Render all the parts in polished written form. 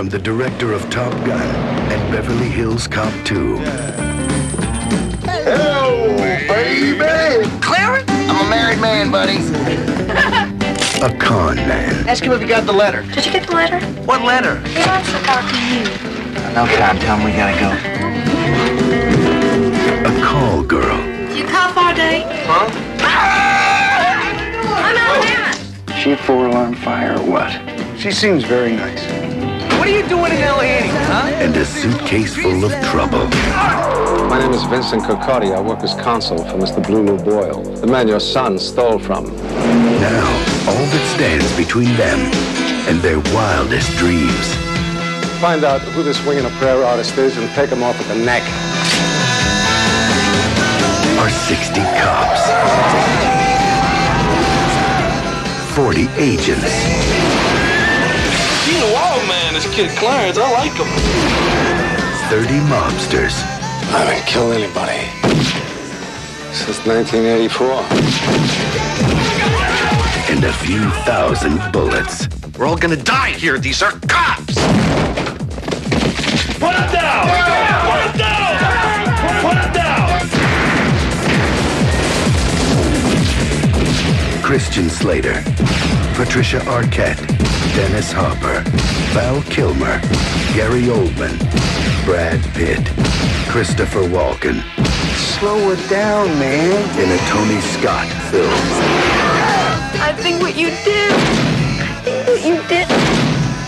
from the director of Top Gun and Beverly Hills Cop 2. Hello, baby! Clarence? I'm a married man, buddy. A con man. Ask him if he got the letter. Did you get the letter? What letter? He wants to talk to you. No time, Tom. We gotta go. A call girl. Do you call for a date? Huh? Ah! I'm out of that. She four-alarm fire or what? She seems very nice. What are you doing in L.A., huh? And a suitcase full of trouble. My name is Vincent Kirkcotti. I work as consul for Mr. Blue Lou Boyle, the man your son stole from. Now, all that stands between them and their wildest dreams. Find out who this winging a prayer artist is and take him off at the neck. Are 60 cops. 40 agents. He's a wild man, this kid Clarence. I like him. 30 mobsters. I haven't killed anybody since 1984. And a few thousand bullets. We're all gonna die here. These are cops. Put it down! Put it down! Put it down! Christian Slater. Patricia Arquette. Dennis Hopper, Val Kilmer, Gary Oldman, Brad Pitt, Christopher Walken. Slow it down, man. In a Tony Scott film. I think what you did,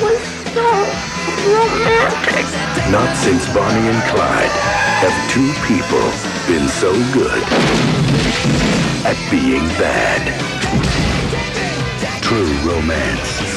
was so romantic. Not since Bonnie and Clyde have two people been so good at being bad. True Romance.